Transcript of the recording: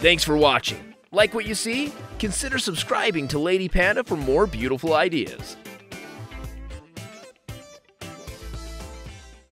Thanks for watching. Like what you see? Consider subscribing to Lady Panda for more beautiful ideas.